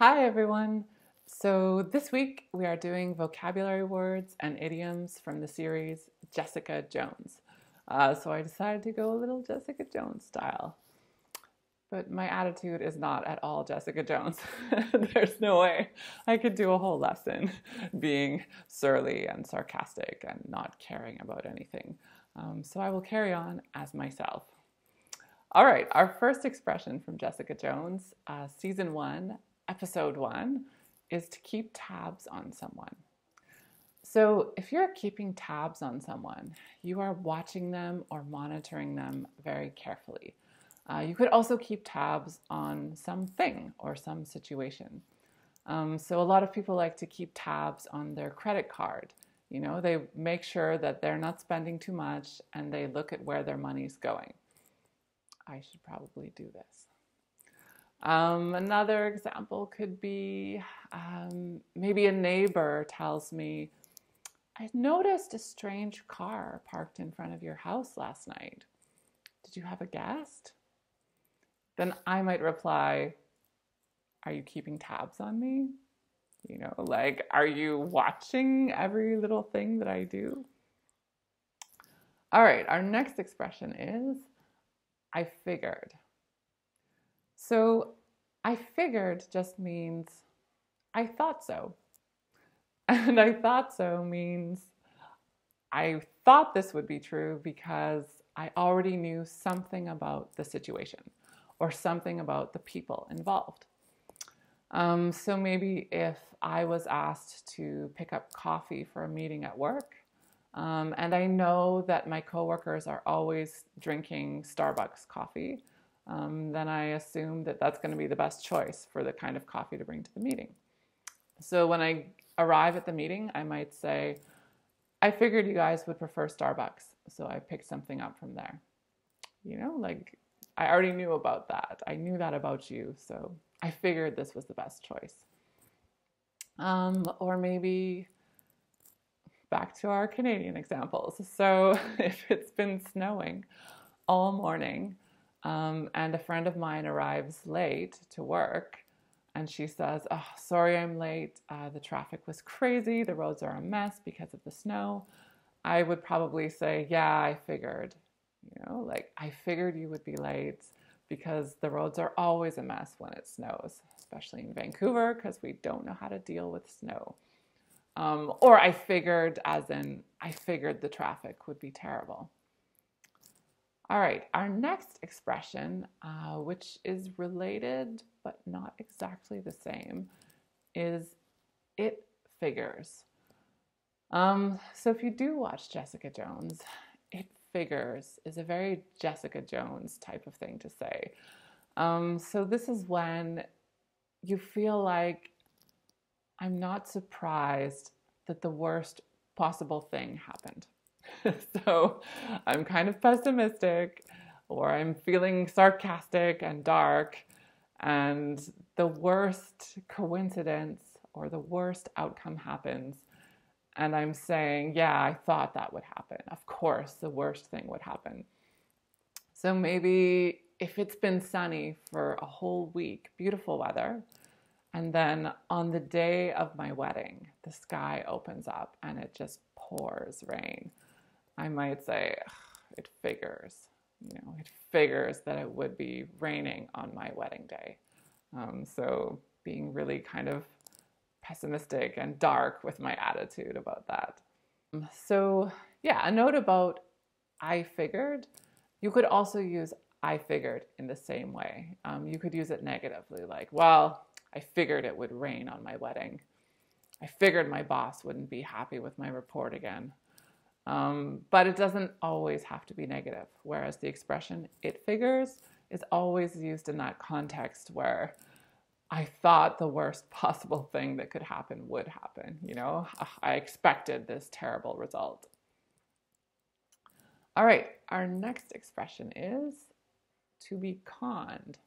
Hi everyone! So this week we are doing vocabulary words and idioms from the series Jessica Jones. So I decided to go a little Jessica Jones style. But my attitude is not at all Jessica Jones. There's no way I could do a whole lesson being surly and sarcastic and not caring about anything. So I will carry on as myself. All right, our first expression from Jessica Jones, Season 1, Episode 1, is to keep tabs on someone. So if you're keeping tabs on someone, you are watching them or monitoring them very carefully. You could also keep tabs on something or some situation. So a lot of people like to keep tabs on their credit card. You know, they make sure that they're not spending too much and they look at where their money's going. I should probably do this. Another example could be maybe a neighbor tells me, I noticed a strange car parked in front of your house last night. Did you have a guest? Then I might reply, are you keeping tabs on me? You know, like, are you watching every little thing that I do? All right, our next expression is, I figured. So I figured just means I thought so. And I thought so means I thought this would be true because I already knew something about the situation or something about the people involved. So maybe if I was asked to pick up coffee for a meeting at work, and I know that my coworkers are always drinking Starbucks coffee, then I assume that that's going to be the best choice for the kind of coffee to bring to the meeting. So when I arrive at the meeting, I might say, I figured you guys would prefer Starbucks, so I picked something up from there. You know, like, I already knew about that. I knew that about you, so I figured this was the best choice. Or maybe back to our Canadian examples. So if it's been snowing all morning and a friend of mine arrives late to work and she says, oh, sorry, I'm late. The traffic was crazy. The roads are a mess because of the snow. I would probably say, yeah, I figured, you know, like I figured you would be late because the roads are always a mess when it snows, especially in Vancouver because we don't know how to deal with snow. Or I figured as in, I figured the traffic would be terrible. All right, our next expression, which is related but not exactly the same, is it figures. So if you do watch Jessica Jones, it figures is a very Jessica Jones type of thing to say. So this is when you feel like I'm not surprised that the worst possible thing happened. So I'm kind of pessimistic or I'm feeling sarcastic and dark and the worst coincidence or the worst outcome happens. And I'm saying, yeah, I thought that would happen. Of course, the worst thing would happen. So maybe if it's been sunny for a whole week, beautiful weather, and then on the day of my wedding, the sky opens up and it just pours rain. I might say, it figures, you know, it figures that it would be raining on my wedding day. So being really kind of pessimistic and dark with my attitude about that. So yeah, a note about I figured. You could also use I figured in the same way. You could use it negatively, like, well, I figured it would rain on my wedding. I figured my boss wouldn't be happy with my report again. But it doesn't always have to be negative, whereas the expression it figures is always used in that context where I thought the worst possible thing that could happen would happen. You know, I expected this terrible result. All right, our next expression is to be conned.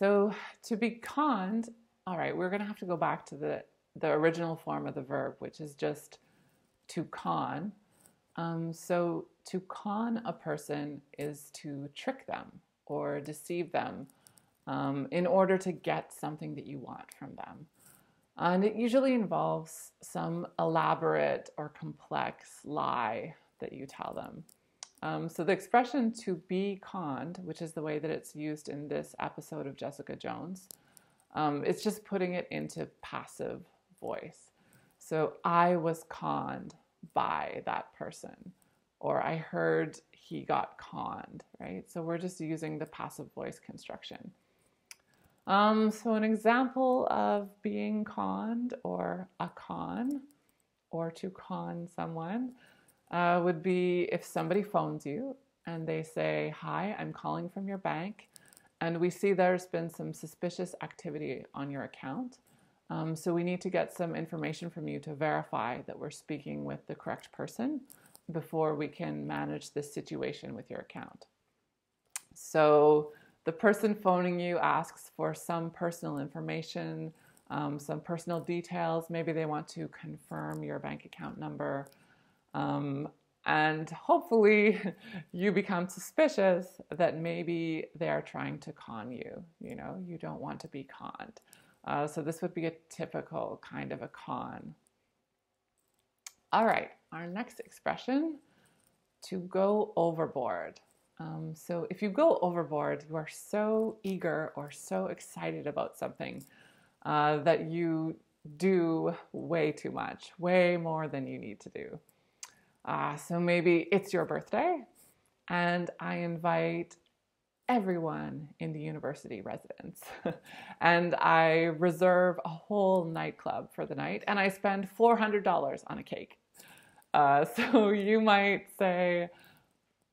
So to be conned, all right, we're going to have to go back to the original form of the verb, which is just to con. So to con a person is to trick them or deceive them in order to get something that you want from them. And it usually involves some elaborate or complex lie that you tell them. So the expression to be conned, which is the way that it's used in this episode of Jessica Jones, it's just putting it into passive voice. So I was conned by that person, or I heard he got conned, right? So we're just using the passive voice construction. So an example of being conned or a con, or to con someone, would be if somebody phones you and they say, hi, I'm calling from your bank and we see there's been some suspicious activity on your account. So we need to get some information from you to verify that we're speaking with the correct person before we can manage this situation with your account. So the person phoning you asks for some personal information, some personal details. Maybe they want to confirm your bank account number. And hopefully you become suspicious that maybe they're trying to con you. You know, you don't want to be conned. So this would be a typical kind of a con. All right, our next expression, to go overboard. So if you go overboard, you are so eager or so excited about something that you do way too much, way more than you need to do. So maybe it's your birthday and I invite everyone in the university residence and I reserve a whole nightclub for the night and I spend $400 on a cake. So you might say,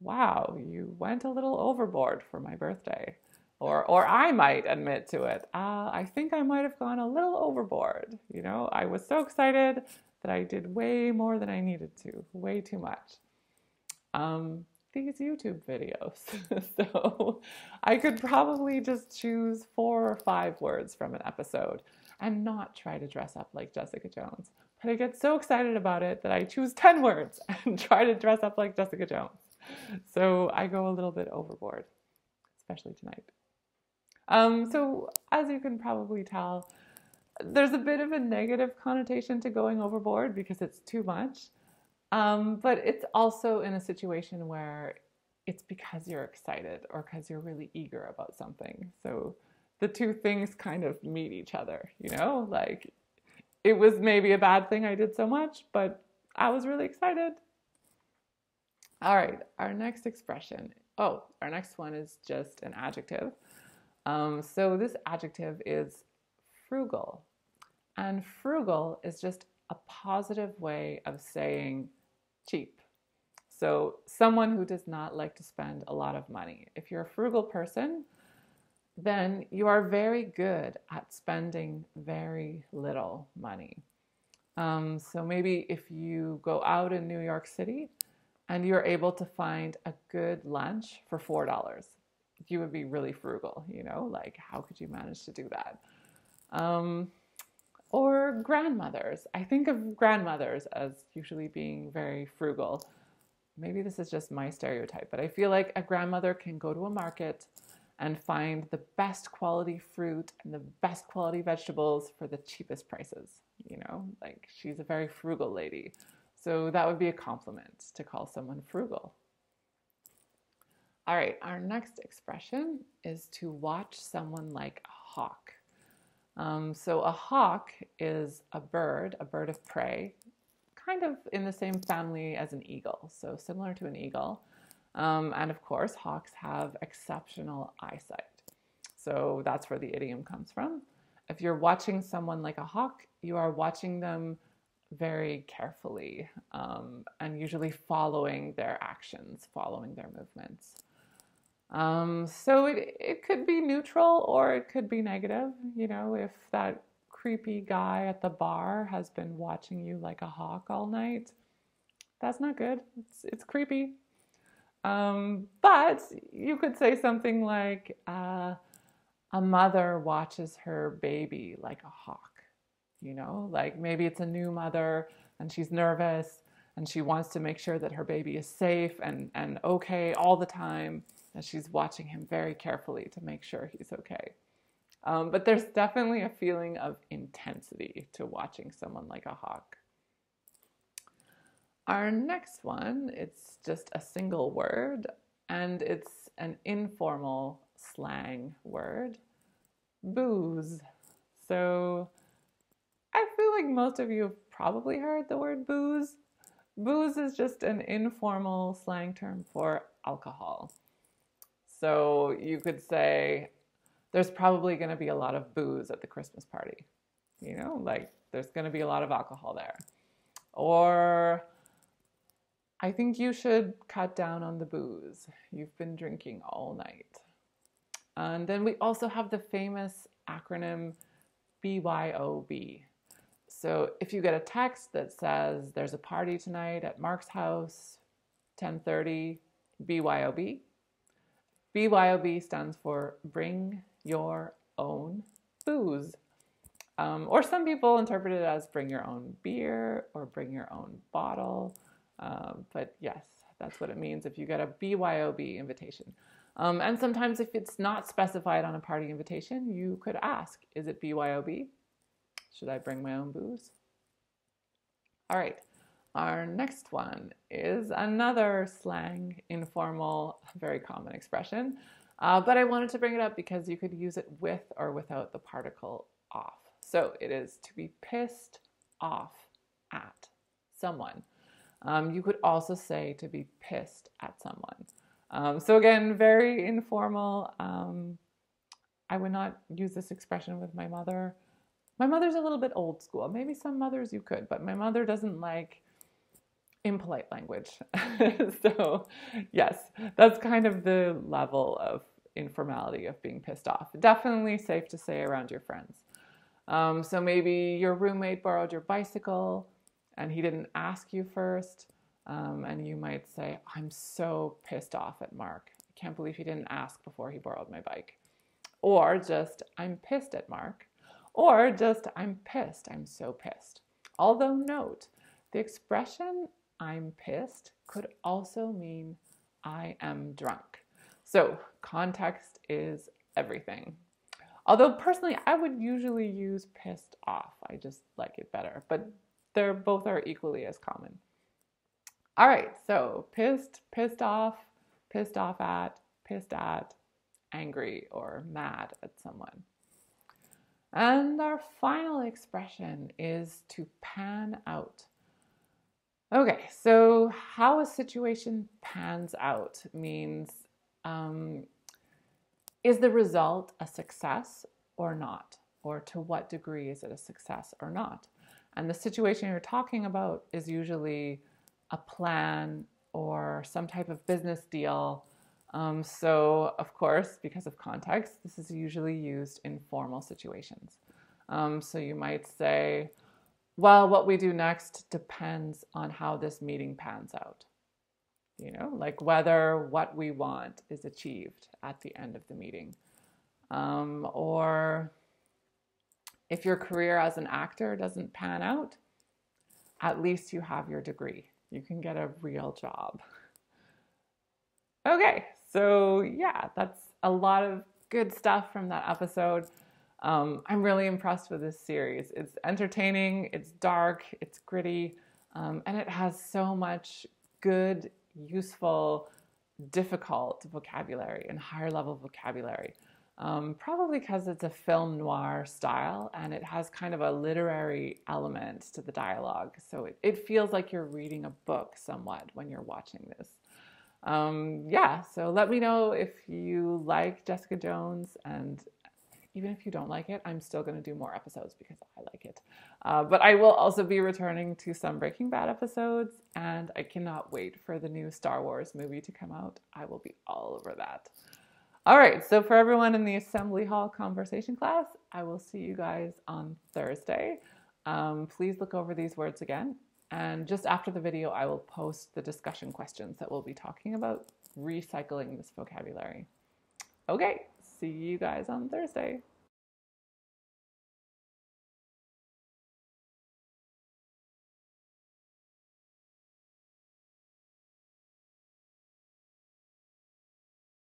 wow, you went a little overboard for my birthday. Or I might admit to it. I think I might have gone a little overboard. You know, I was so excited that I did way more than I needed to, way too much. These YouTube videos. So I could probably just choose 4 or 5 words from an episode and not try to dress up like Jessica Jones. But I get so excited about it that I choose 10 words and try to dress up like Jessica Jones. So I go a little bit overboard, especially tonight. So as you can probably tell, there's a bit of a negative connotation to going overboard because it's too much. But it's also in a situation where it's because you're excited or because you're really eager about something. So the two things kind of meet each other, you know, like it was maybe a bad thing I did so much, but I was really excited. All right, our next expression. Oh, our next one is just an adjective. So this adjective is frugal. And frugal is just a positive way of saying cheap. So someone who does not like to spend a lot of money. If you're a frugal person, then you are very good at spending very little money. So maybe if you go out in New York City and you're able to find a good lunch for $4, you would be really frugal, you know, like how could you manage to do that? Or grandmothers. I think of grandmothers as usually being very frugal. Maybe this is just my stereotype, but I feel like a grandmother can go to a market and find the best quality fruit and the best quality vegetables for the cheapest prices. You know, like she's a very frugal lady. So that would be a compliment to call someone frugal. All right, our next expression is to watch someone like a hawk. So a hawk is a bird of prey, kind of in the same family as an eagle, so similar to an eagle. And of course, hawks have exceptional eyesight. So that's where the idiom comes from. If you're watching someone like a hawk, you are watching them very carefully, and usually following their actions, following their movements. So it could be neutral or it could be negative. You know, if that creepy guy at the bar has been watching you like a hawk all night, that's not good. It's creepy. But you could say something like, a mother watches her baby like a hawk, you know, like maybe it's a new mother and she's nervous and she wants to make sure that her baby is safe and okay all the time. And she's watching him very carefully to make sure he's okay. But there's definitely a feeling of intensity to watching someone like a hawk. Our next one, it's just a single word, and it's an informal slang word, booze. So I feel like most of you have probably heard the word booze. Booze is just an informal slang term for alcohol. So you could say, there's probably going to be a lot of booze at the Christmas party. You know, like, there's going to be a lot of alcohol there. Or, I think you should cut down on the booze. You've been drinking all night. And then we also have the famous acronym BYOB. So if you get a text that says, there's a party tonight at Mark's house, 10:30, BYOB. BYOB stands for Bring Your Own Booze. Or some people interpret it as bring your own beer or bring your own bottle. But yes, that's what it means if you get a BYOB invitation. And sometimes if it's not specified on a party invitation, you could ask, is it BYOB? Should I bring my own booze? All right, our next one is another slang, informal, very common expression. But I wanted to bring it up because you could use it with or without the particle off. So it is to be pissed off at someone. You could also say to be pissed at someone. So again, very informal. I would not use this expression with my mother. My mother's a little bit old school. Maybe some mothers you could, but my mother doesn't like impolite language. So yes, that's kind of the level of informality of being pissed off. Definitely safe to say around your friends. So maybe your roommate borrowed your bicycle and he didn't ask you first. And you might say, I'm so pissed off at Mark. I can't believe he didn't ask before he borrowed my bike. Or just, I'm pissed at Mark. Or just, I'm pissed. I'm so pissed. Although note, the expression I'm pissed could also mean I am drunk. So context is everything. Although personally, I would usually use pissed off. I just like it better, but they're both are equally as common. All right, so pissed, pissed off at, pissed at, angry or mad at someone. And our final expression is to pan out. Okay, so how a situation pans out means, is the result a success or not? Or to what degree is it a success or not? And the situation you're talking about is usually a plan or some type of business deal. So of course, because of context, this is usually used in formal situations. So you might say, well, what we do next depends on how this meeting pans out. You know, like whether what we want is achieved at the end of the meeting. Or if your career as an actor doesn't pan out, at least you have your degree. You can get a real job. Okay, so yeah, that's a lot of good stuff from that episode. I'm really impressed with this series. It's entertaining, it's dark, it's gritty, and it has so much good, useful, difficult vocabulary and higher level vocabulary. Probably because it's a film noir style and it has kind of a literary element to the dialogue. So it feels like you're reading a book somewhat when you're watching this. Yeah, so let me know if you like Jessica Jones, and even if you don't like it, I'm still going to do more episodes because I like it. But I will also be returning to some Breaking Bad episodes, and I cannot wait for the new Star Wars movie to come out. I will be all over that. All right, so for everyone in the Assembly Hall conversation class, I will see you guys on Thursday. Please look over these words again. And just after the video, I will post the discussion questions that we'll be talking about recycling this vocabulary. Okay, see you guys on Thursday.